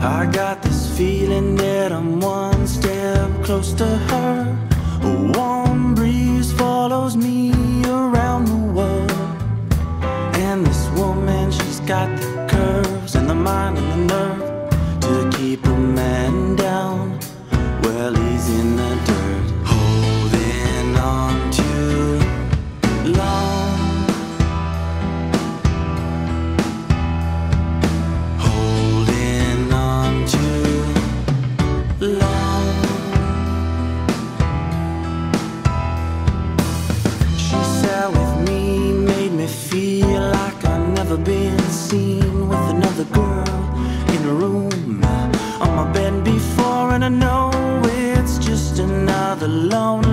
I got this feeling that I'm one step close to her. A warm breeze follows me around the world. And this woman, she's got the curves and the mind and the nerve to keep a man down well, he's in the dirt. Holding on too long, holding on too long. She sat with me, made me feel like I've never been seen with another girl in a room on my bed before, and I know it's just another loan.